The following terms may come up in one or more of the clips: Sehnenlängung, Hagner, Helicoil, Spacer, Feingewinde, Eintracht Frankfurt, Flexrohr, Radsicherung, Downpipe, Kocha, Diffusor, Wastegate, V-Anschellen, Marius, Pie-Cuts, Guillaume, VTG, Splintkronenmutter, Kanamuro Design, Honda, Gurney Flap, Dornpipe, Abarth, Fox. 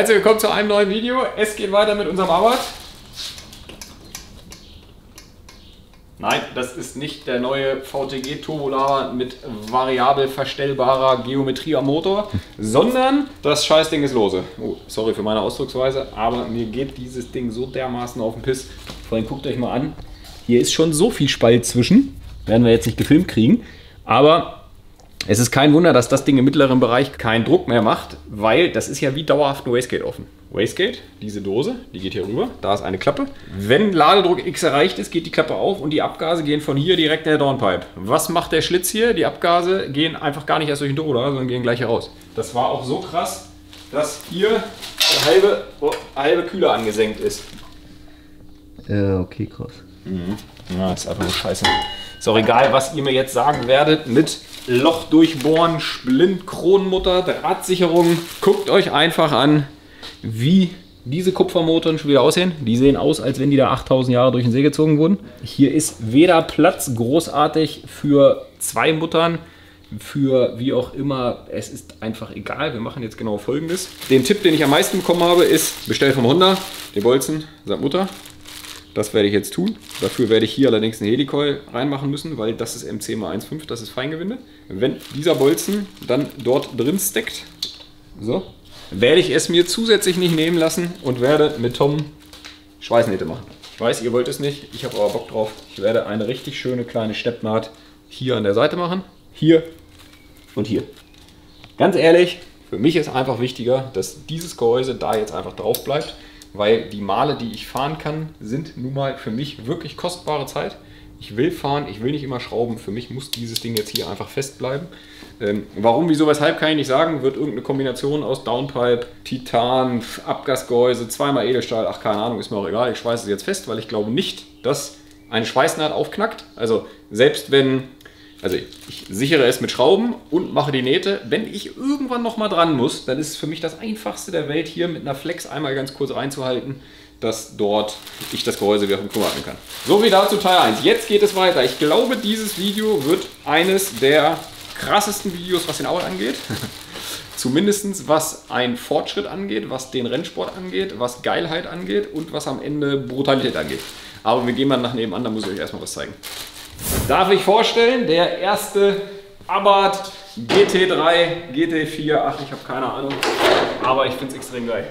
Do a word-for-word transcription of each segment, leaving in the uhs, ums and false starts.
Herzlich willkommen zu einem neuen Video. Es geht weiter mit unserem Abarth. Nein, das ist nicht der neue V T G Turbolader mit variabel verstellbarer Geometrie am Motor, sondern das Scheißding ist lose. Oh, sorry für meine Ausdrucksweise, aber mir geht dieses Ding so dermaßen auf den Piss. Vor allem guckt euch mal an, hier ist schon so viel Spalt zwischen. Werden wir jetzt nicht gefilmt kriegen, aber... Es ist kein Wunder, dass das Ding im mittleren Bereich keinen Druck mehr macht, weil das ist ja wie dauerhaft ein Wastegate offen. Wastegate, diese Dose, die geht hier rüber, da ist eine Klappe. Wenn Ladedruck X erreicht ist, geht die Klappe auf und die Abgase gehen von hier direkt in der Dornpipe. Was macht der Schlitz hier? Die Abgase gehen einfach gar nicht erst durch den Druck, sondern gehen gleich heraus. Das war auch so krass, dass hier der halbe, oh, halbe Kühler angesenkt ist. Äh, okay, krass. Mhm. Na, das ist einfach nur scheiße. Ist auch egal, was ihr mir jetzt sagen werdet mit Loch durchbohren, Splintkronenmutter, Radsicherung. Guckt euch einfach an, wie diese Kupfermotoren schon wieder aussehen. Die sehen aus, als wenn die da achttausend Jahre durch den See gezogen wurden. Hier ist weder Platz großartig für zwei Muttern, für wie auch immer. Es ist einfach egal. Wir machen jetzt genau Folgendes. Den Tipp, den ich am meisten bekommen habe, ist, bestell vom Honda den Bolzen samt Mutter. Das werde ich jetzt tun. Dafür werde ich hier allerdings einen Helicoil reinmachen müssen, weil das ist M zehn mal eins Komma fünf, das ist Feingewinde. Wenn dieser Bolzen dann dort drin steckt, so, werde ich es mir zusätzlich nicht nehmen lassen und werde mit Tom Schweißnähte machen. Ich weiß, ihr wollt es nicht, ich habe aber Bock drauf. Ich werde eine richtig schöne kleine Steppnaht hier an der Seite machen, hier und hier. Ganz ehrlich, für mich ist einfach wichtiger, dass dieses Gehäuse da jetzt einfach drauf bleibt. Weil die Male, die ich fahren kann, sind nun mal für mich wirklich kostbare Zeit. Ich will fahren, ich will nicht immer schrauben. Für mich muss dieses Ding jetzt hier einfach fest bleiben. Ähm, warum, wieso, weshalb kann ich nicht sagen. Wird irgendeine Kombination aus Downpipe, Titan, Abgasgehäuse, zweimal Edelstahl. Ach, keine Ahnung, ist mir auch egal. Ich schweiße es jetzt fest, weil ich glaube nicht, dass eine Schweißnaht aufknackt. Also selbst wenn... Also ich sichere es mit Schrauben und mache die Nähte. Wenn ich irgendwann noch mal dran muss, dann ist es für mich das Einfachste der Welt, hier mit einer Flex einmal ganz kurz reinzuhalten, dass dort ich das Gehäuse wieder vom Kuh halten kann. So wie dazu Teil eins. Jetzt geht es weiter. Ich glaube, dieses Video wird eines der krassesten Videos, was den Abarth angeht. Zumindest was einen Fortschritt angeht, was den Rennsport angeht, was Geilheit angeht und was am Ende Brutalität angeht. Aber wir gehen mal nach nebenan, da muss ich euch erstmal was zeigen. Darf ich vorstellen, der erste Abarth G T drei, G T vier, ach ich habe keine Ahnung, aber ich finde es extrem geil.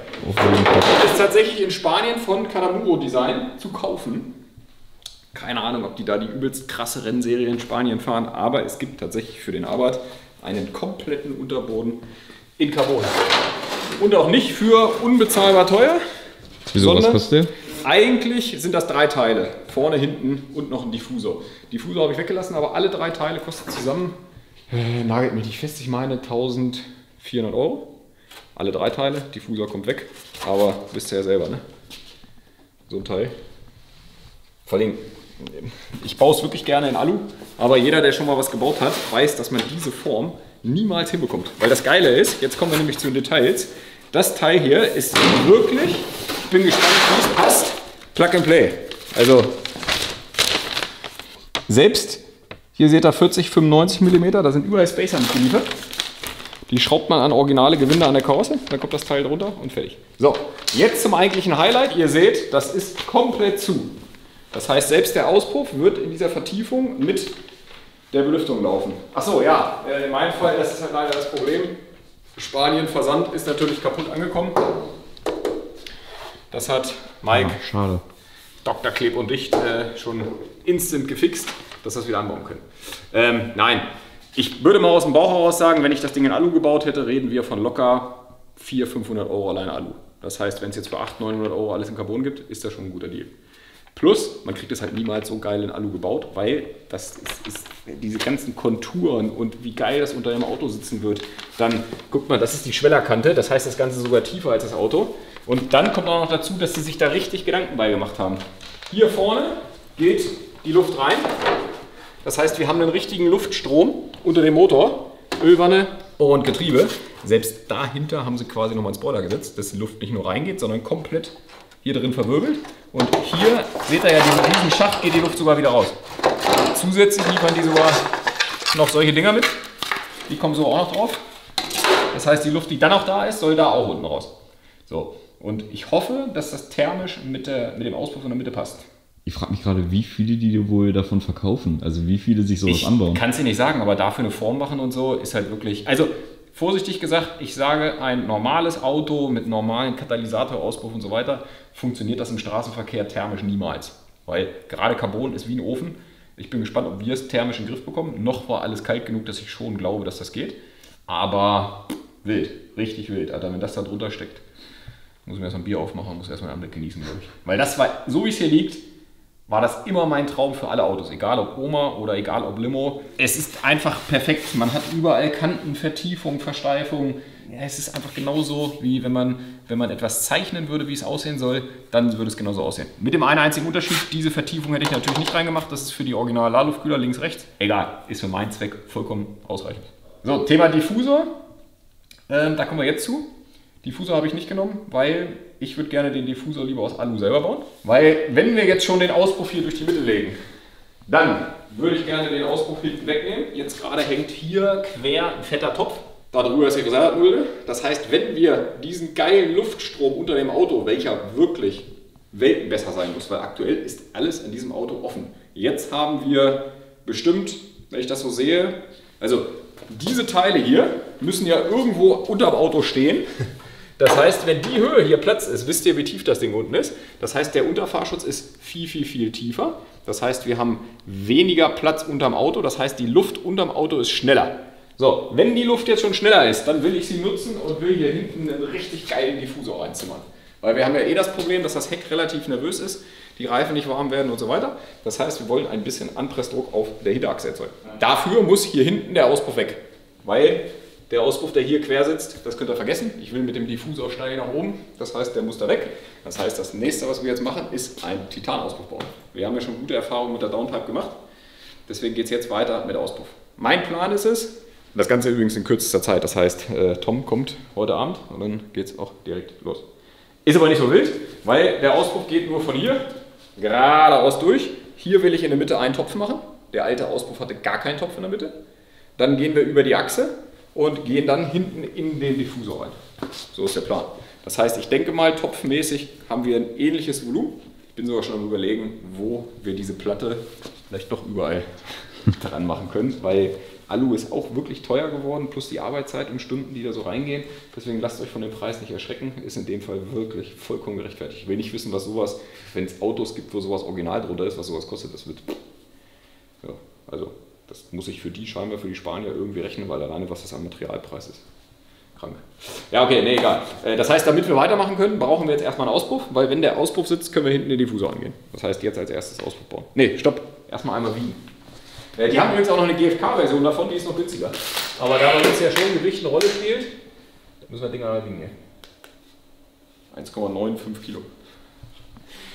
Ist tatsächlich in Spanien von Kanamuro Design zu kaufen. Keine Ahnung, ob die da die übelst krasse Rennserie in Spanien fahren, aber es gibt tatsächlich für den Abarth einen kompletten Unterboden in Carbon. Und auch nicht für unbezahlbar teuer. Wieso, was kostet der? Eigentlich sind das drei Teile, vorne, hinten und noch ein Diffusor. Diffusor habe ich weggelassen, aber alle drei Teile kosten zusammen, äh, nagelt mich nicht fest, ich meine eintausendvierhundert Euro. Alle drei Teile, Diffusor kommt weg, aber wisst ihr ja selber, ne? So ein Teil. Vor allem, ich baue es wirklich gerne in Alu, aber jeder, der schon mal was gebaut hat, weiß, dass man diese Form niemals hinbekommt. Weil das Geile ist, jetzt kommen wir nämlich zu den Details, das Teil hier ist wirklich... Ich bin gespannt, wie es passt. Plug and Play. Also selbst, hier seht ihr vierzig, fünfundneunzig Millimeter, da sind überall Spacer mit geliefert. Die schraubt man an originale Gewinde an der Karosse, dann kommt das Teil drunter und fertig. So, jetzt zum eigentlichen Highlight. Ihr seht, das ist komplett zu. Das heißt, selbst der Auspuff wird in dieser Vertiefung mit der Belüftung laufen. Achso, ja, in meinem Fall, das ist halt leider das Problem. Spanien Versand ist natürlich kaputt angekommen. Das hat Mike, ah, schade. Doktor Kleb und Dicht äh, schon instant gefixt, dass wir das wieder anbauen können. Ähm, nein, ich würde mal aus dem Bauch heraus sagen, wenn ich das Ding in Alu gebaut hätte, reden wir von locker vierhundert, fünfhundert Euro alleine Alu. Das heißt, wenn es jetzt für achthundert, neunhundert Euro alles in Carbon gibt, ist das schon ein guter Deal. Plus, man kriegt es halt niemals so geil in Alu gebaut, weil das ist, ist diese ganzen Konturen und wie geil das unter dem Auto sitzen wird. Dann, guckt mal, das ist die Schwellerkante, das heißt das Ganze sogar tiefer als das Auto. Und dann kommt auch noch dazu, dass sie sich da richtig Gedanken bei gemacht haben. Hier vorne geht die Luft rein. Das heißt, wir haben einen richtigen Luftstrom unter dem Motor, Ölwanne und Getriebe. Selbst dahinter haben sie quasi nochmal einen Spoiler gesetzt, dass die Luft nicht nur reingeht, sondern komplett hier drin verwirbelt. Und hier seht ihr ja, diesen riesen Schacht, geht die Luft sogar wieder raus. Zusätzlich liefern die sogar noch solche Dinger mit. Die kommen so auch noch drauf. Das heißt, die Luft, die dann noch da ist, soll da auch unten raus. So, und ich hoffe, dass das thermisch mit, der, mit dem Auspuff in der Mitte passt. Ich frage mich gerade, wie viele die wohl davon verkaufen, also wie viele sich sowas ich anbauen. Ich kann es dir nicht sagen, aber dafür eine Form machen und so ist halt wirklich, also vorsichtig gesagt, ich sage, ein normales Auto mit normalen Katalysator, Auspuff und so weiter, funktioniert das im Straßenverkehr thermisch niemals, weil gerade Carbon ist wie ein Ofen. Ich bin gespannt, ob wir es thermisch in den Griff bekommen. Noch war alles kalt genug, dass ich schon glaube, dass das geht. Aber wild, richtig wild. Alter, wenn das da drunter steckt, muss ich mir erstmal ein Bier aufmachen, muss erstmal den Anblick genießen, glaube ich. Weil das war, so wie es hier liegt, war das immer mein Traum für alle Autos. Egal ob Oma oder egal ob Limo. Es ist einfach perfekt. Man hat überall Kanten, Vertiefung, Versteifung. Ja, es ist einfach genauso, wie wenn man, wenn man etwas zeichnen würde, wie es aussehen soll, dann würde es genauso aussehen. Mit dem einen einzigen Unterschied, diese Vertiefung hätte ich natürlich nicht reingemacht. Das ist für die originalen Ladeluftkühler links, rechts. Egal, ist für meinen Zweck vollkommen ausreichend. So, Thema Diffusor. Ähm, da kommen wir jetzt zu. Diffusor habe ich nicht genommen, weil ich würde gerne den Diffusor lieber aus Alu selber bauen. Weil, wenn wir jetzt schon den Auspuff hier durch die Mitte legen, dann würde ich gerne den Auspuff hinten wegnehmen. Jetzt gerade hängt hier quer ein fetter Topf. Darüber ist ja Reserveöl. Das heißt, wenn wir diesen geilen Luftstrom unter dem Auto, welcher wirklich Welten besser sein muss, weil aktuell ist alles an diesem Auto offen. Jetzt haben wir bestimmt, wenn ich das so sehe, also diese Teile hier müssen ja irgendwo unter dem Auto stehen. Das heißt, wenn die Höhe hier Platz ist, wisst ihr, wie tief das Ding unten ist. Das heißt, der Unterfahrschutz ist viel, viel, viel tiefer. Das heißt, wir haben weniger Platz unterm Auto. Das heißt, die Luft unterm Auto ist schneller. So, wenn die Luft jetzt schon schneller ist, dann will ich sie nutzen und will hier hinten einen richtig geilen Diffusor einzimmern. Weil wir haben ja eh das Problem, dass das Heck relativ nervös ist, die Reifen nicht warm werden und so weiter. Das heißt, wir wollen ein bisschen Anpressdruck auf der Hinterachse erzeugen. Dafür muss hier hinten der Auspuff weg, weil der Auspuff, der hier quer sitzt, das könnt ihr vergessen. Ich will mit dem Diffusor schnell nach oben, das heißt, der muss da weg. Das heißt, das nächste, was wir jetzt machen, ist ein Titanauspuff bauen. Wir haben ja schon gute Erfahrungen mit der Downpipe gemacht, deswegen geht es jetzt weiter mit Auspuff. Mein Plan ist es, das Ganze übrigens in kürzester Zeit, das heißt, äh, Tom kommt heute Abend und dann geht es auch direkt los. Ist aber nicht so wild, weil der Auspuff geht nur von hier geradeaus durch. Hier will ich in der Mitte einen Topf machen. Der alte Auspuff hatte gar keinen Topf in der Mitte. Dann gehen wir über die Achse und gehen dann hinten in den Diffusor rein. So ist der Plan. Das heißt, ich denke mal, topfmäßig haben wir ein ähnliches Volumen. Ich bin sogar schon am Überlegen, wo wir diese Platte vielleicht doch überall dran machen können, weil Alu ist auch wirklich teuer geworden, plus die Arbeitszeit und Stunden, die da so reingehen. Deswegen lasst euch von dem Preis nicht erschrecken, ist in dem Fall wirklich vollkommen gerechtfertigt. Ich will nicht wissen, was sowas, wenn es Autos gibt, wo sowas original drunter ist, was sowas kostet, das wird... Ja, also, das muss ich für die scheinbar, für die Spanier irgendwie rechnen, weil alleine was das an Materialpreis ist. Krank. Ja, okay, nee, egal. Das heißt, damit wir weitermachen können, brauchen wir jetzt erstmal einen Auspuff, weil wenn der Auspuff sitzt, können wir hinten den Diffusor angehen. Das heißt, jetzt als erstes Auspuff bauen. Nee, stopp, erstmal einmal wiegen. Die haben übrigens auch noch eine G F K-Version davon, die ist noch günstiger. Aber da man jetzt ja schon Gewicht eine Rolle spielt, müssen wir das Ding einmal wiegen. eins Komma fünfundneunzig Kilo.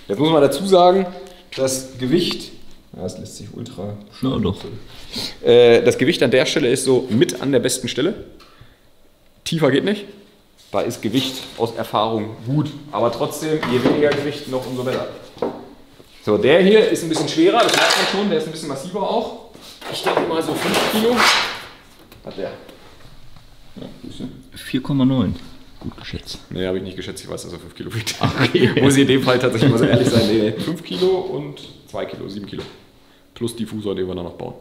Jetzt muss man dazu sagen, das Gewicht, das lässt sich ultra schnell noch. Das Gewicht an der Stelle ist so mit an der besten Stelle. Tiefer geht nicht. Da ist Gewicht aus Erfahrung gut. Aber trotzdem, je weniger Gewicht noch, umso besser. So, der hier ist ein bisschen schwerer, das merkt man schon, der ist ein bisschen massiver auch. Ich denke mal so fünf Kilo. Hat der. vier Komma neun. Gut geschätzt. Nee, habe ich nicht geschätzt, ich weiß, dass er fünf Kilo wiegt. Okay. Muss ich in dem Fall tatsächlich mal so ehrlich sein. Nee, fünf Kilo und zwei Kilo, sieben Kilo. Plus Diffusor, den wir dann noch bauen.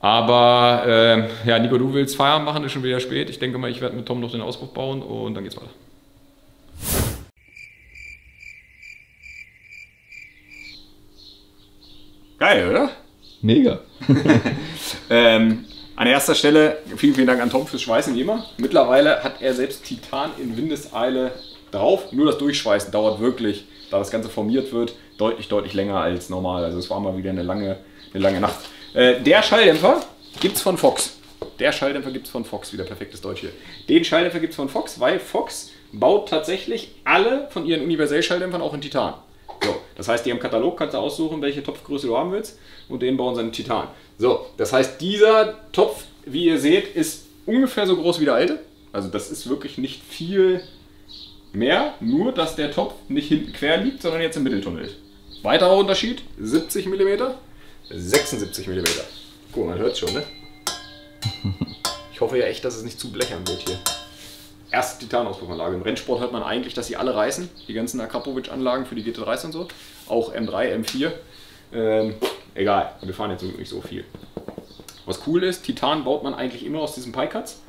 Aber, äh, ja, Nico, du willst Feierabend machen, ist schon wieder spät. Ich denke mal, ich werde mit Tom noch den Auspuff bauen und dann geht's weiter. Geil, oder? Mega. ähm, an erster Stelle vielen, vielen Dank an Tom fürs Schweißen, wie immer. Mittlerweile hat er selbst Titan in Windeseile drauf. Nur das Durchschweißen dauert wirklich, da das Ganze formiert wird, deutlich, deutlich länger als normal. Also es war mal wieder eine lange, eine lange Nacht. Äh, der Schalldämpfer gibt es von Fox. Der Schalldämpfer gibt es von Fox, wieder perfektes Deutsch hier. Den Schalldämpfer gibt es von Fox, weil Fox baut tatsächlich alle von ihren Universell-Schalldämpfern auch in Titan. So, das heißt, die im Katalog kannst du aussuchen, welche Topfgröße du haben willst und den bauen sie in Titan. So, das heißt, dieser Topf, wie ihr seht, ist ungefähr so groß wie der alte. Also das ist wirklich nicht viel mehr, nur dass der Topf nicht hinten quer liegt, sondern jetzt im Mitteltunnel ist. Weiterer Unterschied, siebzig Millimeter, sechsundsiebzig Millimeter. Guck, man hört es schon, ne? Ich hoffe ja echt, dass es nicht zu blechern wird hier. erste Titanauspuffanlage. Im Rennsport hört man eigentlich, dass sie alle reißen, die ganzen Akrapovic-Anlagen für die G T dreizehn und so, auch M drei, M vier, ähm, egal, wir fahren jetzt nicht so viel. Was cool ist, Titan baut man eigentlich immer aus diesen Pie-Cuts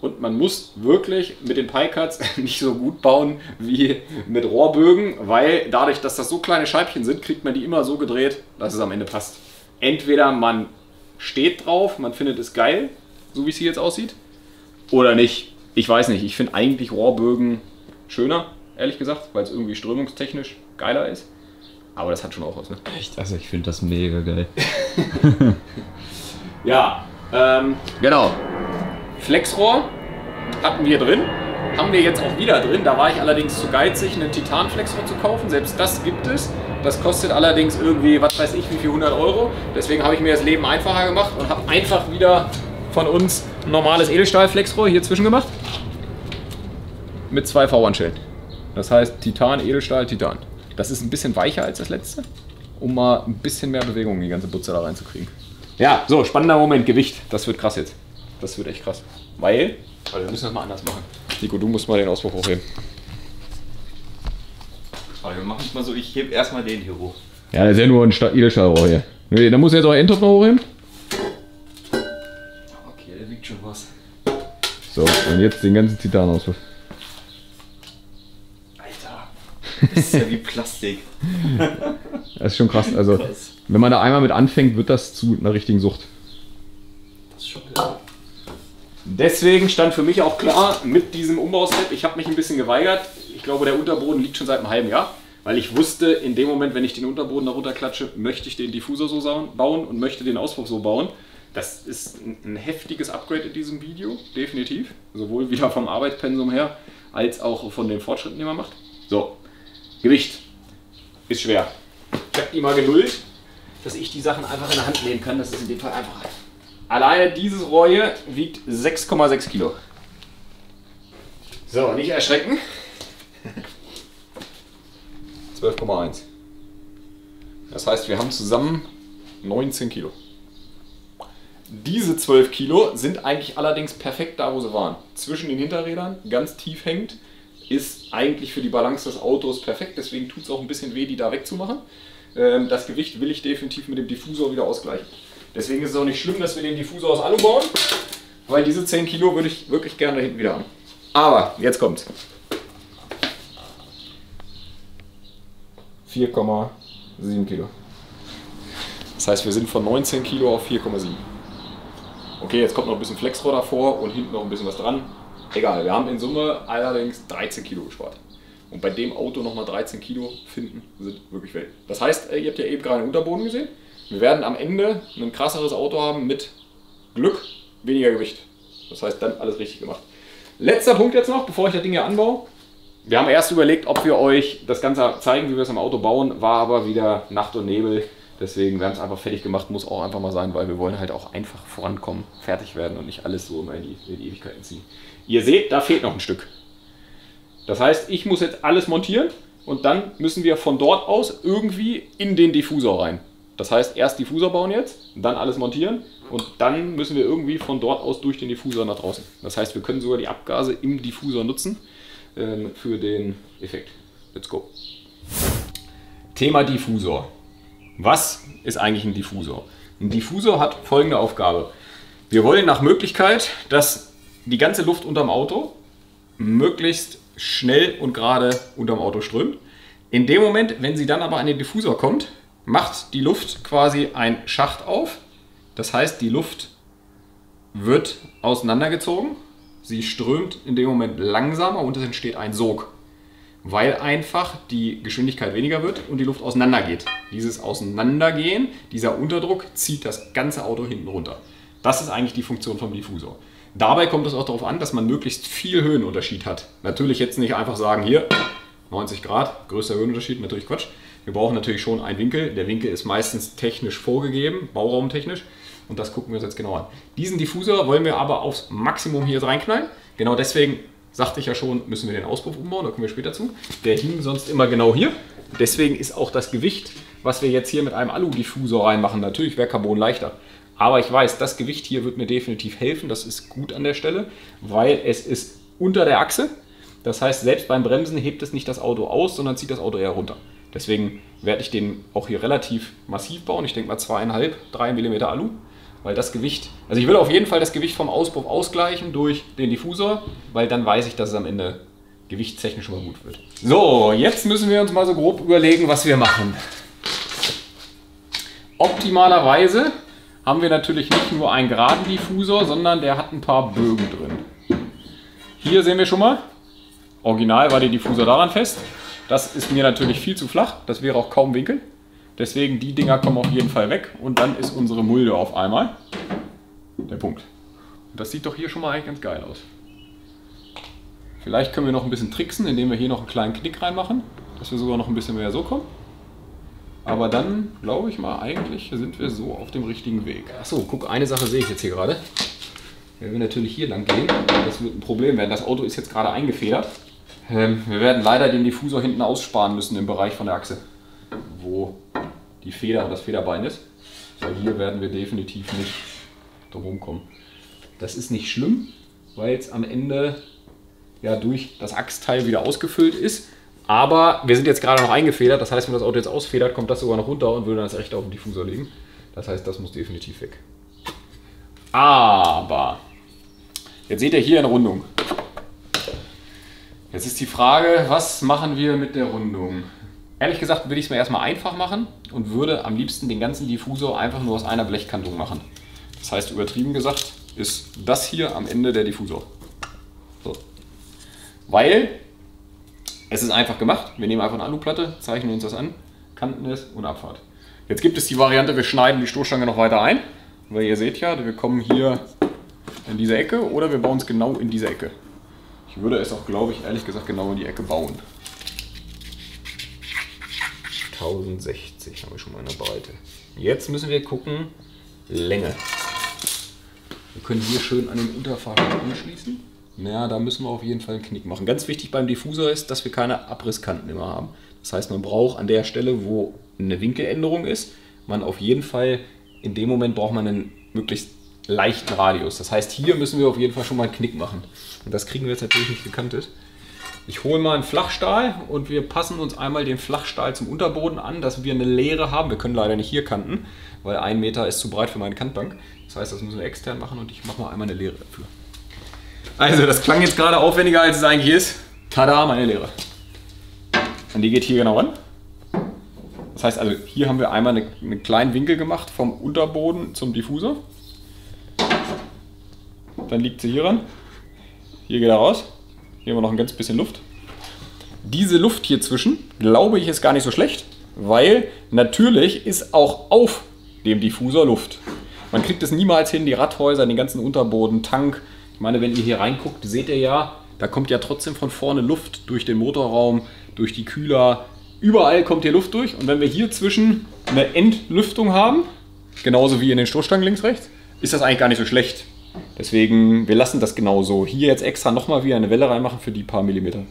und man muss wirklich mit den Pie-Cuts nicht so gut bauen wie mit Rohrbögen, weil dadurch, dass das so kleine Scheibchen sind, kriegt man die immer so gedreht, dass es am Ende passt. Entweder man steht drauf, man findet es geil, so wie es hier jetzt aussieht, oder nicht. Ich weiß nicht, ich finde eigentlich Rohrbögen schöner, ehrlich gesagt, weil es irgendwie strömungstechnisch geiler ist. Aber das hat schon auch was, ne? Echt? Also ich finde das mega geil. Ja, ähm, genau. Flexrohr hatten wir drin, haben wir jetzt auch wieder drin. Da war ich allerdings zu geizig, einen Titan-Flexrohr zu kaufen. Selbst das gibt es. Das kostet allerdings irgendwie, was weiß ich, wie viel, hundert Euro. Deswegen habe ich mir das Leben einfacher gemacht und habe einfach wieder von uns ein normales Edelstahl-Flexrohr hier zwischen gemacht. Mit zwei V-Anschellen. Das heißt Titan, Edelstahl, Titan. Das ist ein bisschen weicher als das letzte, um mal ein bisschen mehr Bewegung in die ganze Butze da reinzukriegen. Ja, so, spannender Moment, Gewicht. Das wird krass jetzt. Das wird echt krass. Weil, weil wir müssen das mal anders machen. Nico, du musst mal den Auspuff hochheben. Aber wir machen es mal so, ich hebe erstmal den hier hoch. Ja, das ist ja nur ein Edelstahlrohr hier. Nee, dann muss jetzt auch Endtopf noch hochheben. Okay, der wiegt schon was. So, und jetzt den ganzen Titanauspuff. Das ist ja wie Plastik. Das ist schon krass. Also, krass. Wenn man da einmal mit anfängt, wird das zu einer richtigen Sucht. Das ist schon klar. Deswegen stand für mich auch klar mit diesem Umbauslab. Ich habe mich ein bisschen geweigert. Ich glaube, der Unterboden liegt schon seit einem halben Jahr. Weil ich wusste, in dem Moment, wenn ich den Unterboden darunter klatsche, möchte ich den Diffusor so bauen und möchte den Auspuff so bauen. Das ist ein heftiges Upgrade in diesem Video, definitiv. Sowohl wieder vom Arbeitspensum her, als auch von den Fortschritten, die man macht. So. Gewicht ist schwer. Ich habe immer Geduld, dass ich die Sachen einfach in der Hand nehmen kann. Das ist in dem Fall einfacher. Alleine dieses Rohr hier wiegt sechs Komma sechs Kilo. So, nicht erschrecken. zwölf Komma eins. Das heißt, wir haben zusammen neunzehn Kilo. Diese zwölf Kilo sind eigentlich allerdings perfekt da, wo sie waren. Zwischen den Hinterrädern, ganz tief hängend. Ist eigentlich für die Balance des Autos perfekt, deswegen tut es auch ein bisschen weh, die da wegzumachen. Das Gewicht will ich definitiv mit dem Diffusor wieder ausgleichen. Deswegen ist es auch nicht schlimm, dass wir den Diffusor aus Alu bauen, weil diese zehn Kilo würde ich wirklich gerne da hinten wieder haben. Aber, jetzt kommt's. vier Komma sieben Kilo. Das heißt, wir sind von neunzehn Kilo auf vier Komma sieben. Okay, jetzt kommt noch ein bisschen Flexrohr davor und hinten noch ein bisschen was dran. Egal, wir haben in Summe allerdings dreizehn Kilo gespart. Und bei dem Auto nochmal dreizehn Kilo finden, sind wirklich Welt. Das heißt, ihr habt ja eben gerade einen Unterboden gesehen. Wir werden am Ende ein krasseres Auto haben mit Glück, weniger Gewicht. Das heißt, dann alles richtig gemacht. Letzter Punkt jetzt noch, bevor ich das Ding hier anbaue. Wir haben erst überlegt, ob wir euch das Ganze zeigen, wie wir es am Auto bauen. War aber wieder Nacht und Nebel. Deswegen werden es einfach fertig gemacht, muss auch einfach mal sein, weil wir wollen halt auch einfach vorankommen, fertig werden und nicht alles so immer in die, in die Ewigkeiten ziehen. Ihr seht, da fehlt noch ein Stück. Das heißt, ich muss jetzt alles montieren und dann müssen wir von dort aus irgendwie in den Diffusor rein. Das heißt, erst Diffusor bauen jetzt, dann alles montieren und dann müssen wir irgendwie von dort aus durch den Diffusor nach draußen. Das heißt, wir können sogar die Abgase im Diffusor nutzen äh, für den Effekt. Let's go. Thema Diffusor. Was ist eigentlich ein Diffusor? Ein Diffusor hat folgende Aufgabe. Wir wollen nach Möglichkeit, dass die ganze Luft unterm Auto möglichst schnell und gerade unterm Auto strömt. In dem Moment, wenn sie dann aber an den Diffusor kommt, macht die Luft quasi einen Schacht auf. Das heißt, die Luft wird auseinandergezogen. Sie strömt in dem Moment langsamer und es entsteht ein Sog. Weil einfach die Geschwindigkeit weniger wird und die Luft auseinandergeht. Dieses Auseinandergehen, dieser Unterdruck zieht das ganze Auto hinten runter. Das ist eigentlich die Funktion vom Diffusor. Dabei kommt es auch darauf an, dass man möglichst viel Höhenunterschied hat. Natürlich jetzt nicht einfach sagen, hier neunzig Grad, größter Höhenunterschied, natürlich Quatsch. Wir brauchen natürlich schon einen Winkel. Der Winkel ist meistens technisch vorgegeben, bauraumtechnisch. Und das gucken wir uns jetzt genau an. Diesen Diffusor wollen wir aber aufs Maximum hier reinknallen. Genau deswegen... Sagte ich ja schon, müssen wir den Auspuff umbauen, da kommen wir später zu. Der hing sonst immer genau hier. Deswegen ist auch das Gewicht, was wir jetzt hier mit einem Alu-Diffusor reinmachen, natürlich wäre Carbon leichter. Aber ich weiß, das Gewicht hier wird mir definitiv helfen, das ist gut an der Stelle, weil es ist unter der Achse. Das heißt, selbst beim Bremsen hebt es nicht das Auto aus, sondern zieht das Auto eher runter. Deswegen werde ich den auch hier relativ massiv bauen. Ich denke mal zwei Komma fünf bis drei Millimeter Alu, weil das Gewicht, also ich will auf jeden Fall das Gewicht vom Auspuff ausgleichen durch den Diffusor, weil dann weiß ich, dass es am Ende gewichtstechnisch mal gut wird. So, jetzt müssen wir uns mal so grob überlegen, was wir machen. Optimalerweise haben wir natürlich nicht nur einen geraden Diffusor, sondern der hat ein paar Bögen drin. Hier sehen wir schon mal, original war der Diffusor daran fest. Das ist mir natürlich viel zu flach, das wäre auch kaum Winkel. Deswegen, die Dinger kommen auf jeden Fall weg und dann ist unsere Mulde auf einmal der Punkt. Und das sieht doch hier schon mal eigentlich ganz geil aus. Vielleicht können wir noch ein bisschen tricksen, indem wir hier noch einen kleinen Knick reinmachen, dass wir sogar noch ein bisschen mehr so kommen. Aber dann, glaube ich mal, eigentlich sind wir so auf dem richtigen Weg. Achso, guck, eine Sache sehe ich jetzt hier gerade. Wenn wir natürlich hier lang gehen, das wird ein Problem werden. Das Auto ist jetzt gerade eingefedert. Wir werden leider den Diffusor hinten aussparen müssen im Bereich von der Achse, wo die Feder und das Federbein ist. Weil hier werden wir definitiv nicht drum kommen. Das ist nicht schlimm, weil es am Ende ja durch das Achsteil wieder ausgefüllt ist. Aber wir sind jetzt gerade noch eingefedert, das heißt, wenn das Auto jetzt ausfedert, kommt das sogar noch runter und würde dann das rechte auf den Diffusor legen. Das heißt, das muss definitiv weg. Aber, jetzt seht ihr hier eine Rundung. Jetzt ist die Frage, was machen wir mit der Rundung? Ehrlich gesagt würde ich es mir erstmal einfach machen und würde am liebsten den ganzen Diffusor einfach nur aus einer Blechkantung machen. Das heißt, übertrieben gesagt, ist das hier am Ende der Diffusor. So. Weil es ist einfach gemacht. Wir nehmen einfach eine Aluplatte, zeichnen uns das an, Kanten ist und Abfahrt. Jetzt gibt es die Variante, wir schneiden die Stoßstange noch weiter ein. Weil ihr seht ja, wir kommen hier in diese Ecke oder wir bauen es genau in diese Ecke. Ich würde es auch, glaube ich, ehrlich gesagt genau in die Ecke bauen. tausendsechzig haben wir schon mal in der Breite. Jetzt müssen wir gucken, Länge. Wir können hier schön an den Unterfahrer anschließen. Naja, da müssen wir auf jeden Fall einen Knick machen. Ganz wichtig beim Diffusor ist, dass wir keine Abrisskanten immer haben. Das heißt, man braucht an der Stelle, wo eine Winkeländerung ist, man auf jeden Fall, in dem Moment braucht man einen möglichst leichten Radius. Das heißt, hier müssen wir auf jeden Fall schon mal einen Knick machen. Und das kriegen wir jetzt natürlich nicht gekantet. Ich hole mal einen Flachstahl und wir passen uns einmal den Flachstahl zum Unterboden an, dass wir eine Leere haben. Wir können leider nicht hier kanten, weil ein Meter ist zu breit für meine Kantbank. Das heißt, das müssen wir extern machen und ich mache mal einmal eine Leere dafür. Also, das klang jetzt gerade aufwendiger, als es eigentlich ist. Tada, meine Leere. Und die geht hier genau ran. Das heißt also, hier haben wir einmal eine, einen kleinen Winkel gemacht vom Unterboden zum Diffusor. Dann liegt sie hier ran. Hier geht er raus. Hier haben wir noch ein ganz bisschen Luft. Diese Luft hier zwischen, glaube ich, ist gar nicht so schlecht, weil natürlich ist auch auf dem Diffusor Luft. Man kriegt es niemals hin, die Radhäuser, den ganzen Unterboden, Tank. Ich meine, wenn ihr hier reinguckt, seht ihr ja, da kommt ja trotzdem von vorne Luft durch den Motorraum, durch die Kühler. Überall kommt hier Luft durch und wenn wir hier zwischen eine Entlüftung haben, genauso wie in den Stoßstangen links, rechts, ist das eigentlich gar nicht so schlecht. Deswegen, wir lassen das genau so. Hier jetzt extra nochmal wieder eine Welle reinmachen für die paar Millimeter.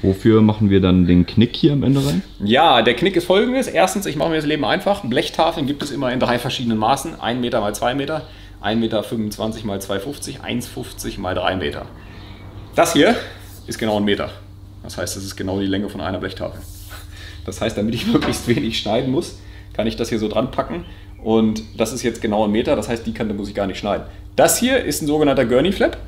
Wofür machen wir dann den Knick hier am Ende rein? Ja, der Knick ist folgendes. Erstens, ich mache mir das Leben einfach. Blechtafeln gibt es immer in drei verschiedenen Maßen. ein Meter mal zwei Meter, ein Meter fünfundzwanzig mal zwei Meter fünfzig, eins Meter fünfzig mal drei Meter. Das hier ist genau ein Meter. Das heißt, das ist genau die Länge von einer Blechtafel. Das heißt, damit ich möglichst wenig schneiden muss, kann ich das hier so dran packen. Und das ist jetzt genau ein Meter, das heißt, die Kante muss ich gar nicht schneiden. Das hier ist ein sogenannter Gurney Flap.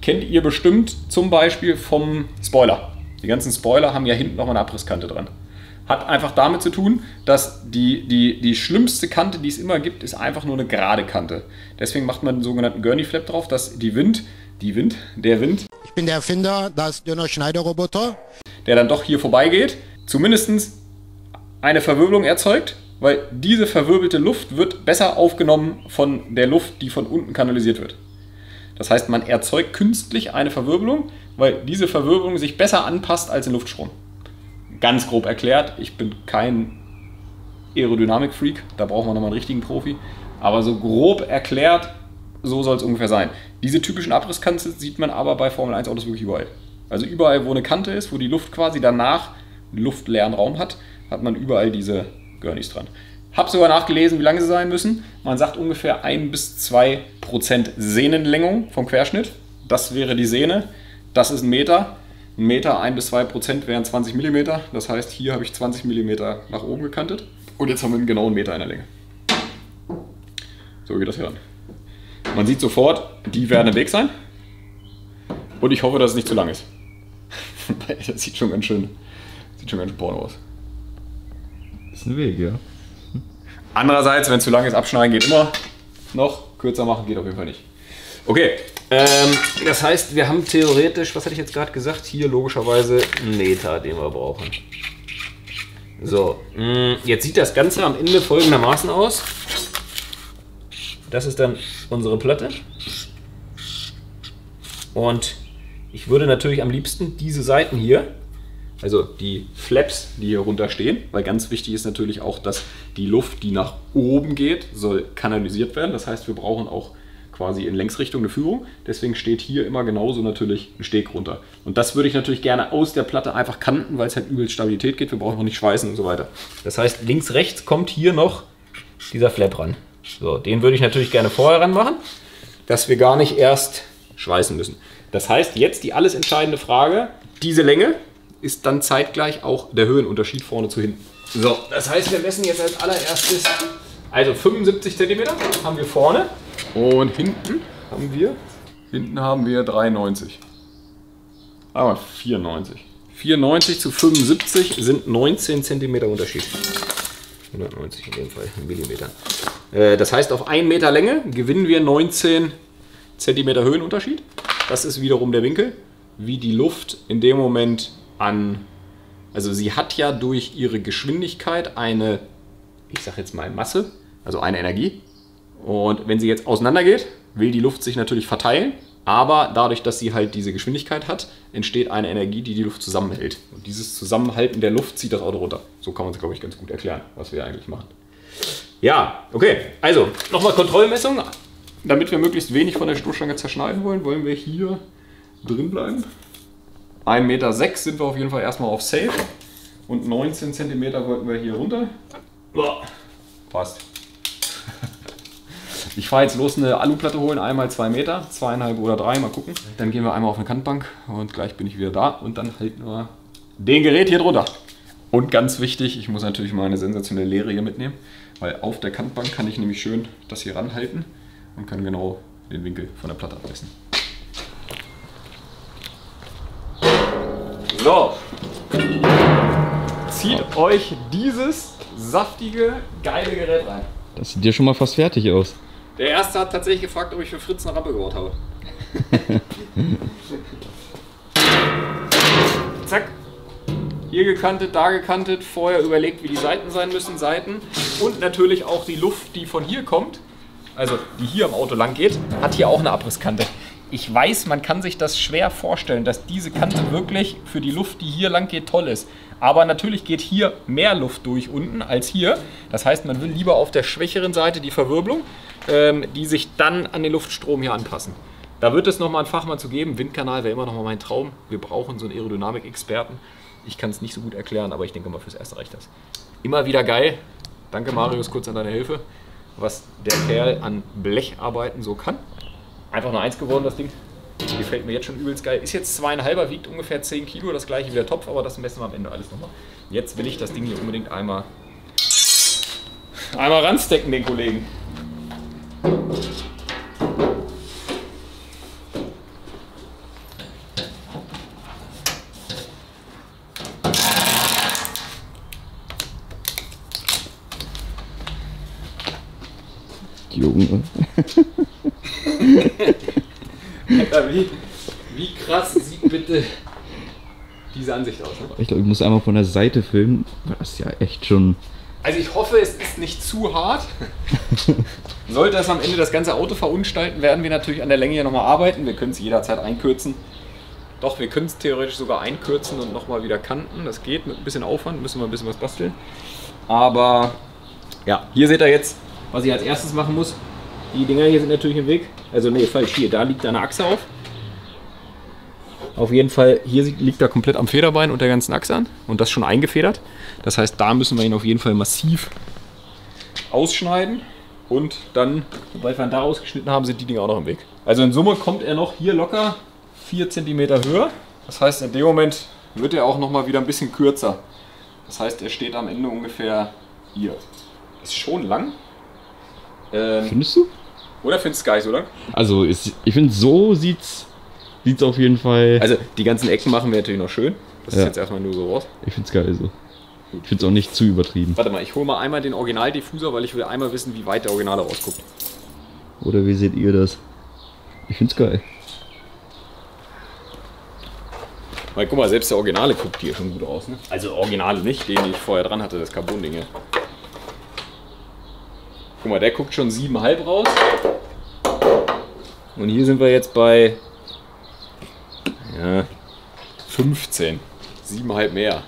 Kennt ihr bestimmt zum Beispiel vom Spoiler. Die ganzen Spoiler haben ja hinten nochmal eine Abrisskante dran. Hat einfach damit zu tun, dass die, die, die schlimmste Kante, die es immer gibt, ist einfach nur eine gerade Kante. Deswegen macht man den sogenannten Gurney Flap drauf, dass die Wind, die Wind, der Wind. Ich bin der Erfinder des Dünner-Schneider-Roboter. Der dann doch hier vorbeigeht, zumindest eine Verwirbelung erzeugt. Weil diese verwirbelte Luft wird besser aufgenommen von der Luft, die von unten kanalisiert wird. Das heißt, man erzeugt künstlich eine Verwirbelung, weil diese Verwirbelung sich besser anpasst als in Luftstrom. Ganz grob erklärt, ich bin kein Aerodynamik-Freak, da brauchen wir nochmal einen richtigen Profi. Aber so grob erklärt, so soll es ungefähr sein. Diese typischen Abrisskanten sieht man aber bei Formel eins Autos wirklich überall. Also überall, wo eine Kante ist, wo die Luft quasi danach einen luftleeren Raum hat, hat man überall diese Gurneys dran. Hab sogar nachgelesen, wie lange sie sein müssen. Man sagt ungefähr ein bis zwei Prozent Sehnenlängung vom Querschnitt. Das wäre die Sehne. Das ist ein Meter. Ein Meter, ein bis zwei Prozent wären zwanzig Millimeter. Das heißt, hier habe ich zwanzig Millimeter nach oben gekantet. Und jetzt haben wir einen genauen Meter in der Länge. So geht das hier ran. Man sieht sofort, die werden im Weg sein. Und ich hoffe, dass es nicht zu lang ist. Das sieht schon ganz schön, sieht schon ganz schön porno aus. Das ist ein Weg, ja. Andererseits, wenn es zu lang ist, abschneiden geht immer noch. Kürzer machen geht auf jeden Fall nicht. Okay, ähm, das heißt, wir haben theoretisch, was hatte ich jetzt gerade gesagt, hier logischerweise einen Meter, den wir brauchen. So, jetzt sieht das Ganze am Ende folgendermaßen aus. Das ist dann unsere Platte. Und ich würde natürlich am liebsten diese Seiten hier, also die Flaps, die hier runter stehen, weil ganz wichtig ist natürlich auch, dass die Luft, die nach oben geht, soll kanalisiert werden. Das heißt, wir brauchen auch quasi in Längsrichtung eine Führung. Deswegen steht hier immer genauso natürlich ein Steg runter. Und das würde ich natürlich gerne aus der Platte einfach kanten, weil es halt übelst Stabilität geht. Wir brauchen auch nicht schweißen und so weiter. Das heißt, links, rechts kommt hier noch dieser Flap ran. So, den würde ich natürlich gerne vorher ran machen, dass wir gar nicht erst schweißen müssen. Das heißt, jetzt die alles entscheidende Frage, diese Länge ist dann zeitgleich auch der Höhenunterschied vorne zu hinten. So, das heißt, wir messen jetzt als allererstes, also fünfundsiebzig Zentimeter haben wir vorne und hinten haben wir, hinten haben wir dreiundneunzig. Aber vierundneunzig. vierundneunzig zu fünfundsiebzig sind neunzehn Zentimeter Unterschied. hundertneunzig in dem Fall, Millimeter. Das heißt, auf einen Meter Länge gewinnen wir neunzehn Zentimeter Höhenunterschied. Das ist wiederum der Winkel, wie die Luft in dem Moment an... Also sie hat ja durch ihre Geschwindigkeit eine, ich sag jetzt mal Masse, also eine Energie. Und wenn sie jetzt auseinander geht, will die Luft sich natürlich verteilen. Aber dadurch, dass sie halt diese Geschwindigkeit hat, entsteht eine Energie, die die Luft zusammenhält. Und dieses Zusammenhalten der Luft zieht das Auto runter. So kann man es, glaube ich, ganz gut erklären, was wir eigentlich machen. Ja, okay. Also, nochmal Kontrollmessung. Damit wir möglichst wenig von der Stoßstange zerschneiden wollen, wollen wir hier drin bleiben. ein Komma sechs Meter sind wir auf jeden Fall erstmal auf safe. Und neunzehn Zentimeter wollten wir hier runter. Boah, passt. Ich fahre jetzt los, eine Aluplatte holen, einmal zwei Meter, zweieinhalb oder drei, mal gucken. Dann gehen wir einmal auf eine Kantbank und gleich bin ich wieder da und dann halten wir den Gerät hier drunter. Und ganz wichtig, ich muss natürlich mal eine sensationelle Lehre hier mitnehmen, weil auf der Kantbank kann ich nämlich schön das hier ranhalten und kann genau den Winkel von der Platte abmessen. So, zieht euch dieses saftige, geile Gerät rein. Das sieht dir schon mal fast fertig aus. Der erste hat tatsächlich gefragt, ob ich für Fritz eine Rampe gebaut habe. Zack. Hier gekantet, da gekantet. Vorher überlegt, wie die Seiten sein müssen. Seiten. Und natürlich auch die Luft, die von hier kommt, also die hier am Auto lang geht, hat hier auch eine Abrisskante. Ich weiß, man kann sich das schwer vorstellen, dass diese Kante wirklich für die Luft, die hier lang geht, toll ist. Aber natürlich geht hier mehr Luft durch unten als hier. Das heißt, man will lieber auf der schwächeren Seite die Verwirbelung, ähm, die sich dann an den Luftstrom hier anpassen. Da wird es nochmal einen Fachmann zu geben. Windkanal wäre immer noch mal mein Traum. Wir brauchen so einen Aerodynamik-Experten. Ich kann es nicht so gut erklären, aber ich denke mal, fürs Erste reicht das. Immer wieder geil. Danke, Marius, kurz an deine Hilfe, was der Kerl an Blecharbeiten so kann. Einfach nur eins geworden, das Ding. Gefällt mir jetzt schon übelst geil. Ist jetzt zweieinhalber, wiegt ungefähr zehn Kilo, das gleiche wie der Topf, aber das messen wir am Ende alles nochmal. Jetzt will ich das Ding hier unbedingt einmal, einmal ranstecken, den Kollegen. Junge. Alter, wie, wie krass sieht bitte diese Ansicht aus? Ne? Ich glaube, ich muss einmal von der Seite filmen. Das ist ja echt schon... Also ich hoffe, es ist nicht zu hart. Sollte das am Ende das ganze Auto verunstalten, werden wir natürlich an der Länge hier nochmal arbeiten. Wir können es jederzeit einkürzen. Doch, wir können es theoretisch sogar einkürzen und nochmal wieder kanten. Das geht mit ein bisschen Aufwand, müssen wir ein bisschen was basteln. Aber ja, hier seht ihr jetzt, was ich als erstes machen muss. Die Dinger hier sind natürlich im Weg. Also nee, falsch, hier, da liegt eine Achse auf. Auf jeden Fall, hier liegt er komplett am Federbein und der ganzen Achse an. Und das schon eingefedert. Das heißt, da müssen wir ihn auf jeden Fall massiv ausschneiden. Und dann, sobald wir ihn da ausgeschnitten haben, sind die Dinger auch noch im Weg. Also in Summe kommt er noch hier locker vier Zentimeter Höhe. Das heißt, in dem Moment wird er auch nochmal wieder ein bisschen kürzer. Das heißt, er steht am Ende ungefähr hier. Ist schon lang. Ähm, Findest du? Oder findest du es geil, oder? Also, ist, ich finde, so sieht's sieht's auf jeden Fall... Also, die ganzen Ecken machen wir natürlich noch schön. Das ja. ist jetzt erstmal nur so raus. Ich finde es geil so. Gut. Ich finde es auch nicht zu übertrieben. Warte mal, ich hole mal einmal den Original-Diffusor, weil ich will einmal wissen, wie weit der Originale rausguckt. Oder wie seht ihr das? Ich finde es geil. Weil guck mal, selbst der Originale guckt hier schon gut aus. Ne? Also Originale nicht, den, den ich vorher dran hatte, das Carbon-Ding hier. Guck mal, der guckt schon sieben Komma fünf raus. Und hier sind wir jetzt bei ja, fünfzehn. sieben Komma fünf mehr.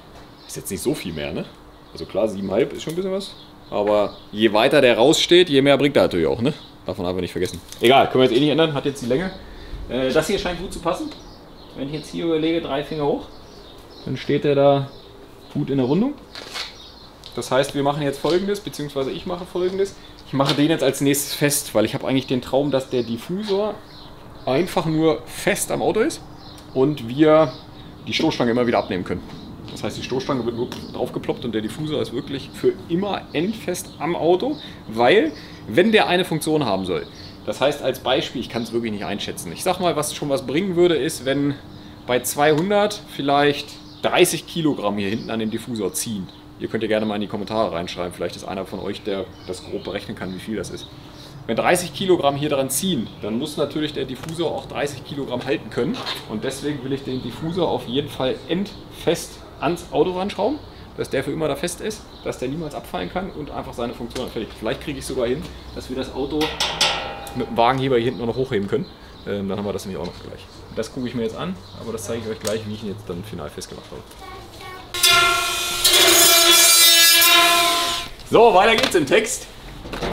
Ist jetzt nicht so viel mehr, ne? Also klar, sieben Komma fünf ist schon ein bisschen was. Aber je weiter der raussteht, je mehr bringt er natürlich auch, ne? Davon haben wir nicht vergessen. Egal, können wir jetzt eh nicht ändern, hat jetzt die Länge. Äh, das hier scheint gut zu passen. Wenn ich jetzt hier überlege, drei Finger hoch, dann steht der da gut in der Rundung. Das heißt, wir machen jetzt Folgendes, beziehungsweise ich mache Folgendes. Ich mache den jetzt als nächstes fest, weil ich habe eigentlich den Traum, dass der Diffusor einfach nur fest am Auto ist und wir die Stoßstange immer wieder abnehmen können. Das heißt, die Stoßstange wird nur draufgeploppt und der Diffusor ist wirklich für immer endfest am Auto, weil, wenn der eine Funktion haben soll, das heißt, als Beispiel, ich kann es wirklich nicht einschätzen. Ich sag mal, was schon was bringen würde, ist, wenn bei zweihundert vielleicht dreißig Kilogramm hier hinten an dem Diffusor ziehen. Ihr könnt ja gerne mal in die Kommentare reinschreiben, vielleicht ist einer von euch, der das grob berechnen kann, wie viel das ist. Wenn dreißig Kilogramm hier dran ziehen, dann muss natürlich der Diffusor auch dreißig Kilogramm halten können. Und deswegen will ich den Diffusor auf jeden Fall endfest ans Auto ranschrauben, dass der für immer da fest ist, dass der niemals abfallen kann und einfach seine Funktion hat. Vielleicht kriege ich sogar hin, dass wir das Auto mit dem Wagenheber hier hinten noch hochheben können. Ähm, dann haben wir das nämlich auch noch gleich. Das gucke ich mir jetzt an, aber das zeige ich euch gleich, wie ich ihn jetzt dann final festgemacht habe. So, weiter geht's im Text.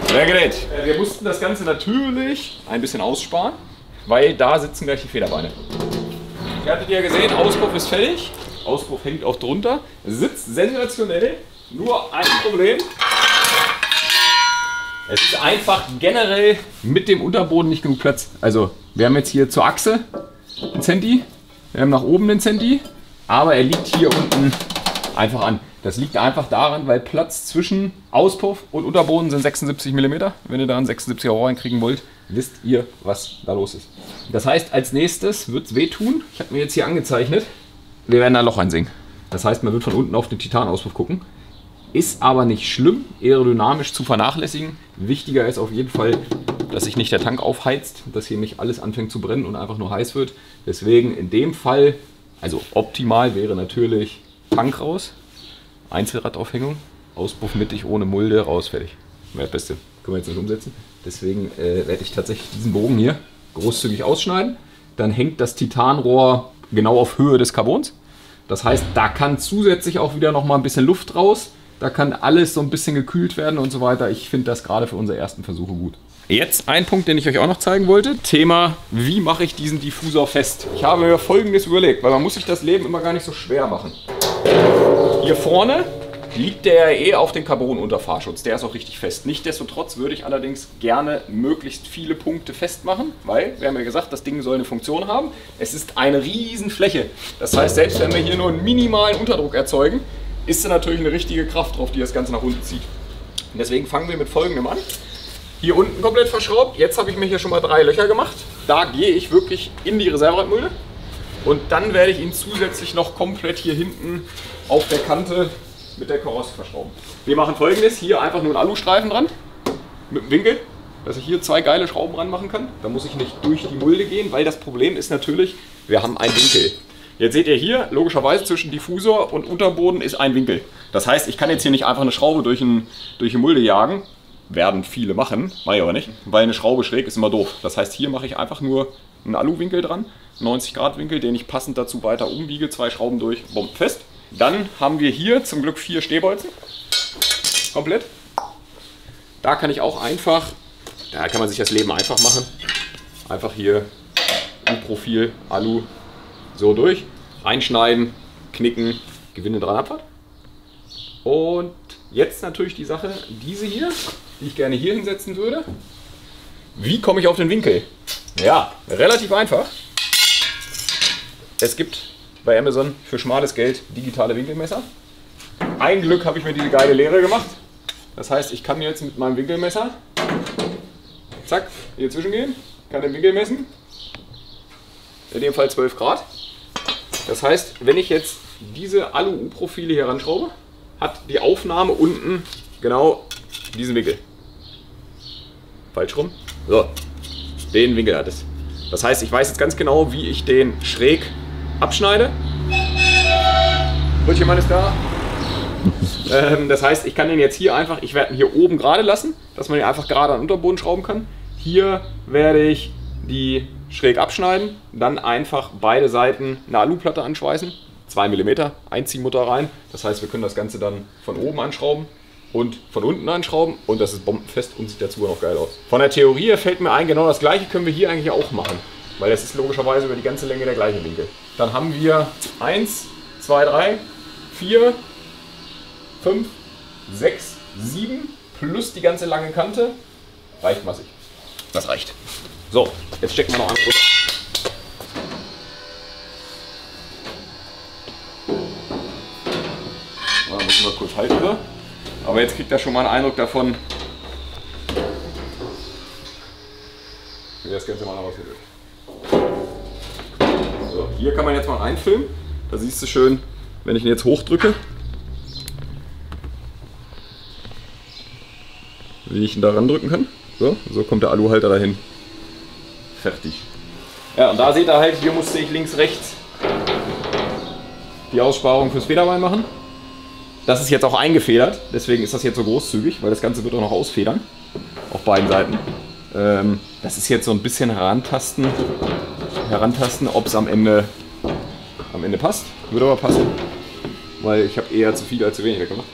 Sehr gerät. Wir mussten das Ganze natürlich ein bisschen aussparen, weil da sitzen gleich die Federbeine. Ihr hattet ja gesehen, Auspuff ist fertig. Auspuff hängt auch drunter. Sitzt sensationell. Nur ein Problem. Es ist einfach generell mit dem Unterboden nicht genug Platz. Also wir haben jetzt hier zur Achse einen Zenti, wir haben nach oben einen Zenti, aber er liegt hier unten einfach an. Das liegt einfach daran, weil Platz zwischen Auspuff und Unterboden sind sechsundsiebzig Millimeter. Wenn ihr da einen sechsundsiebziger Rohr reinkriegen wollt, wisst ihr, was da los ist. Das heißt, als nächstes wird es wehtun. Ich habe mir jetzt hier angezeichnet, wir werden da ein Loch einsenken. Das heißt, man wird von unten auf den Titanauspuff gucken. Ist aber nicht schlimm, aerodynamisch zu vernachlässigen. Wichtiger ist auf jeden Fall, dass sich nicht der Tank aufheizt, dass hier nicht alles anfängt zu brennen und einfach nur heiß wird. Deswegen in dem Fall, also optimal wäre natürlich Tank raus, Einzelradaufhängung, Auspuff mittig ohne Mulde, raus, fertig. Das Beste, können wir jetzt nicht umsetzen. Deswegen äh, werde ich tatsächlich diesen Bogen hier großzügig ausschneiden. Dann hängt das Titanrohr genau auf Höhe des Carbons. Das heißt, da kann zusätzlich auch wieder noch mal ein bisschen Luft raus. Da kann alles so ein bisschen gekühlt werden und so weiter. Ich finde das gerade für unsere ersten Versuche gut. Jetzt ein Punkt, den ich euch auch noch zeigen wollte. Thema, wie mache ich diesen Diffusor fest? Ich habe mir Folgendes überlegt, weil man muss sich das Leben immer gar nicht so schwer machen. Hier vorne liegt der eh auf dem Carbon-Unterfahrschutz. Der ist auch richtig fest. Nichtsdestotrotz würde ich allerdings gerne möglichst viele Punkte festmachen, weil, wir haben ja gesagt, das Ding soll eine Funktion haben. Es ist eine riesen Fläche. Das heißt, selbst wenn wir hier nur einen minimalen Unterdruck erzeugen, ist da natürlich eine richtige Kraft drauf, die das Ganze nach unten zieht. Und deswegen fangen wir mit Folgendem an. Hier unten komplett verschraubt. Jetzt habe ich mir hier schon mal drei Löcher gemacht. Da gehe ich wirklich in die Reserveradmühle. Und dann werde ich ihn zusätzlich noch komplett hier hinten auf der Kante mit der Karosse verschrauben. Wir machen Folgendes. Hier einfach nur einen Alustreifen dran. Mit dem Winkel, dass ich hier zwei geile Schrauben ran machen kann. Da muss ich nicht durch die Mulde gehen, weil das Problem ist natürlich, wir haben einen Winkel. Jetzt seht ihr hier, logischerweise zwischen Diffusor und Unterboden ist ein Winkel. Das heißt, ich kann jetzt hier nicht einfach eine Schraube durch, ein, durch die Mulde jagen. Werden viele machen, mache ich aber nicht, weil eine Schraube schräg ist immer doof. Das heißt, hier mache ich einfach nur einen Aluwinkel dran, neunzig Grad Winkel, den ich passend dazu weiter umbiege, zwei Schrauben durch, bumm, fest. Dann haben wir hier zum Glück vier Stehbolzen, komplett. Da kann ich auch einfach, da kann man sich das Leben einfach machen, einfach hier im Profil Alu. So durch, einschneiden, knicken, Gewinde dran Abfahrt. Und jetzt natürlich die Sache, diese hier, die ich gerne hier hinsetzen würde. Wie komme ich auf den Winkel? Ja, relativ einfach. Es gibt bei Amazon für schmales Geld digitale Winkelmesser. Ein Glück habe ich mir diese geile Lehre gemacht. Das heißt, ich kann jetzt mit meinem Winkelmesser, zack, hier zwischengehen, kann den Winkel messen. In dem Fall zwölf Grad. Das heißt, wenn ich jetzt diese Alu-U-Profile hier ranschraube, hat die Aufnahme unten genau diesen Winkel. Falsch rum. So, den Winkel hat es. Das heißt, ich weiß jetzt ganz genau, wie ich den schräg abschneide. Brötchenmann ist da. ähm, das heißt, ich kann den jetzt hier einfach, ich werde ihn hier oben gerade lassen, dass man ihn einfach gerade an den Unterboden schrauben kann. Hier werde ich die schräg abschneiden, dann einfach beide Seiten eine Aluplatte anschweißen. zwei Millimeter Einziehmutter rein. Das heißt, wir können das Ganze dann von oben anschrauben und von unten anschrauben und das ist bombenfest und sieht dazu noch geil aus. Von der Theorie her fällt mir ein, genau das gleiche können wir hier eigentlich auch machen, weil das ist logischerweise über die ganze Länge der gleiche Winkel. Dann haben wir eins, zwei, drei, vier, fünf, sechs, sieben plus die ganze lange Kante. Reicht massig. Das reicht. So, jetzt stecken wir noch an. Mal kurz halt über. Aber jetzt kriegt er schon mal einen Eindruck davon, wie das Ganze mal noch aussieht. So, hier kann man jetzt mal einfilmen. Da siehst du schön, wenn ich ihn jetzt hochdrücke, wie ich ihn da randrücken kann. So, so kommt der Aluhalter dahin. Fertig. Ja, und da seht ihr halt, hier musste ich links, rechts die Aussparung fürs Federbein machen. Das ist jetzt auch eingefedert, deswegen ist das jetzt so großzügig, weil das Ganze wird auch noch ausfedern, auf beiden Seiten. Ähm, das ist jetzt so ein bisschen herantasten, herantasten ob es am Ende, am Ende passt. Würde aber passen, weil ich habe eher zu viel als zu wenig weggemacht.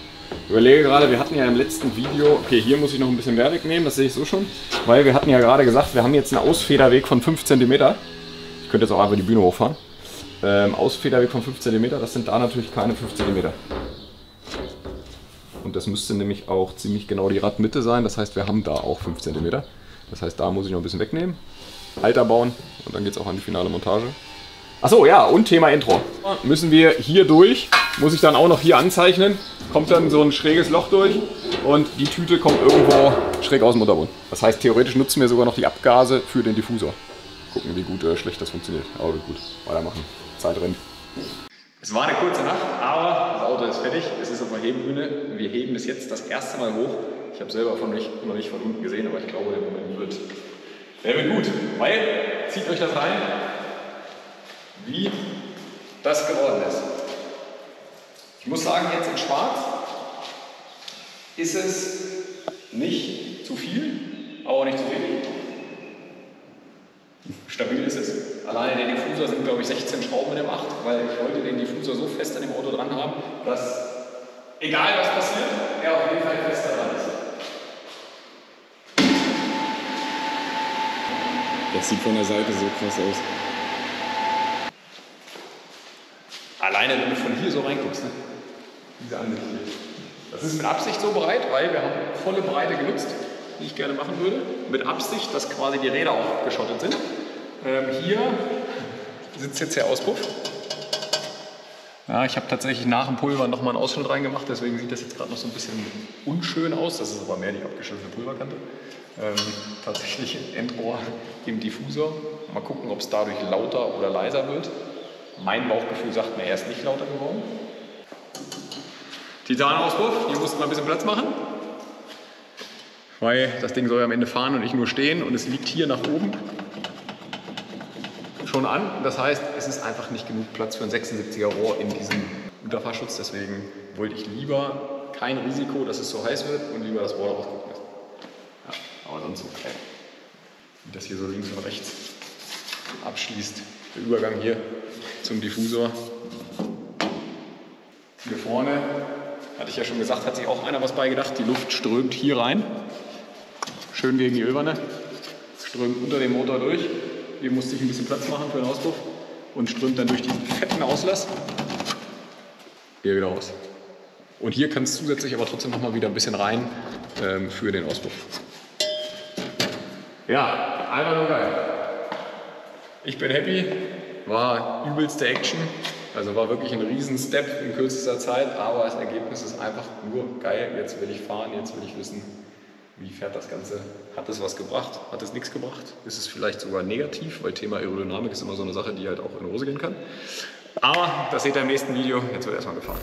Ich überlege gerade, wir hatten ja im letzten Video, okay, hier muss ich noch ein bisschen mehr wegnehmen, das sehe ich so schon, weil wir hatten ja gerade gesagt, wir haben jetzt einen Ausfederweg von fünf Zentimeter. Ich könnte jetzt auch einfach die Bühne hochfahren. Ähm, Ausfederweg von fünf Zentimeter, das sind da natürlich keine fünf Zentimeter. Und das müsste nämlich auch ziemlich genau die Radmitte sein. Das heißt, wir haben da auch fünf Zentimeter. Das heißt, da muss ich noch ein bisschen wegnehmen, Halter bauen und dann geht es auch an die finale Montage. Achso, ja, und Thema Intro. Müssen wir hier durch, muss ich dann auch noch hier anzeichnen. Kommt dann so ein schräges Loch durch und die Tüte kommt irgendwo schräg aus dem Untergrund. Das heißt, theoretisch nutzen wir sogar noch die Abgase für den Diffusor. Gucken, wie gut oder schlecht das funktioniert. Aber gut, weitermachen. Zeit rennt. Es war eine kurze Nacht, aber das Auto ist fertig. Es ist auf der Hebebühne. Wir heben es jetzt das erste Mal hoch. Ich habe selber von mich noch nicht von unten gesehen, aber ich glaube, der Moment wird, der wird gut. Weil, zieht euch das rein, wie das geworden ist. Ich muss sagen, jetzt in Schwarz ist es nicht zu viel, aber auch nicht zu wenig. Stabil ist es. Alleine der Diffusor sind, glaube ich, sechzehn Schrauben in dem acht, weil ich wollte den Diffusor so fest an dem Auto dran haben, dass, egal was passiert, er auf jeden Fall fest dran ist. Das sieht von der Seite so krass aus. Alleine, wenn du von hier so reinguckst, ne? Diese Ansicht hier. Das ist mit Absicht so breit, weil wir haben volle Breite genutzt, die ich gerne machen würde, mit Absicht, dass quasi die Räder auch abgeschottet sind. Ähm, hier sitzt jetzt der Auspuff. Ja, ich habe tatsächlich nach dem Pulver nochmal einen Ausschnitt reingemacht, deswegen sieht das jetzt gerade noch so ein bisschen unschön aus. Das ist aber mehr die abgeschnittene Pulverkante. Ähm, tatsächlich ein Endrohr im Diffusor. Mal gucken, ob es dadurch lauter oder leiser wird. Mein Bauchgefühl sagt mir, er ist nicht lauter geworden. Titanauspuff, hier mussten wir ein bisschen Platz machen. Weil das Ding soll ja am Ende fahren und ich nur stehen und es liegt hier nach oben schon an. Das heißt, es ist einfach nicht genug Platz für ein sechsundsiebziger Rohr in diesem Unterfahrschutz. Deswegen wollte ich lieber kein Risiko, dass es so heiß wird und lieber das Rohr daraus gucken lassen. Ja, aber sonst so okay. Wie das hier so links und rechts abschließt. Der Übergang hier zum Diffusor. Hier vorne, hatte ich ja schon gesagt, hat sich auch einer was beigedacht. Die Luft strömt hier rein. Schön gegen die Ölwanne, strömt unter dem Motor durch. Hier musste ich ein bisschen Platz machen für den Auspuff und strömt dann durch diesen fetten Auslass hier wieder raus. Und hier kann es zusätzlich aber trotzdem nochmal wieder ein bisschen rein ähm, für den Auspuff. Ja, einfach nur geil. Ich bin happy, war übelste Action. Also war wirklich ein riesen Step in kürzester Zeit, aber das Ergebnis ist einfach nur geil. Jetzt will ich fahren, jetzt will ich wissen, wie fährt das Ganze. Hat es was gebracht? Hat es nichts gebracht? Ist es vielleicht sogar negativ, weil Thema Aerodynamik ist immer so eine Sache, die halt auch in die Hose gehen kann. Aber das seht ihr im nächsten Video. Jetzt wird erstmal gefahren.